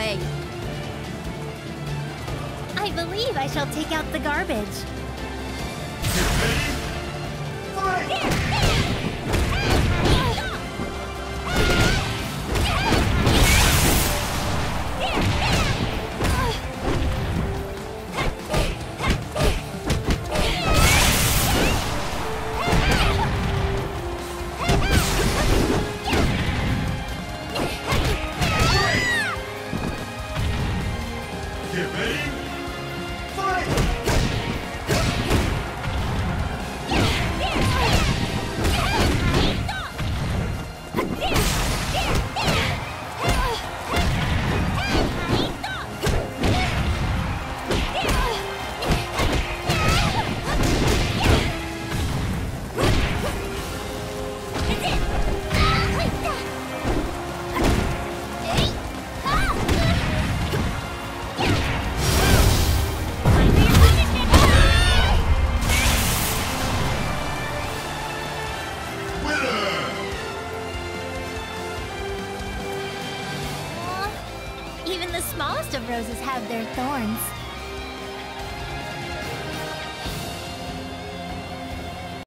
away. I believe I shall take out the garbage. Roses have their thorns.